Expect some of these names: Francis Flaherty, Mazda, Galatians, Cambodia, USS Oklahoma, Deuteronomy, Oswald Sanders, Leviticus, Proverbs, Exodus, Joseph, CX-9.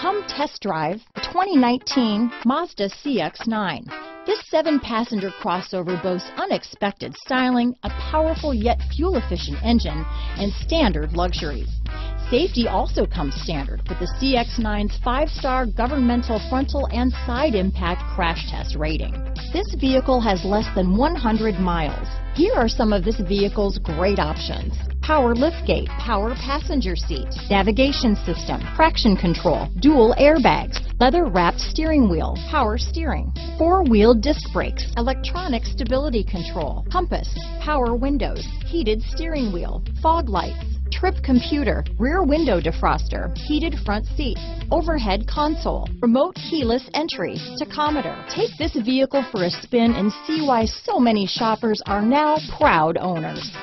Come test drive the 2019 Mazda CX-9. This 7-passenger crossover boasts unexpected styling, a powerful yet fuel-efficient engine, and standard luxury. Safety also comes standard with the CX-9's 5-star governmental frontal and side impact crash test rating. This vehicle has less than 100 miles. Here are some of this vehicle's great options: power liftgate, power passenger seat, navigation system, traction control, dual airbags, leather-wrapped steering wheel, power steering, 4-wheel disc brakes, electronic stability control, compass, power windows, heated steering wheel, fog lights, trip computer, rear window defroster, heated front seats, overhead console, remote keyless entry, tachometer. Take this vehicle for a spin and see why so many shoppers are now proud owners.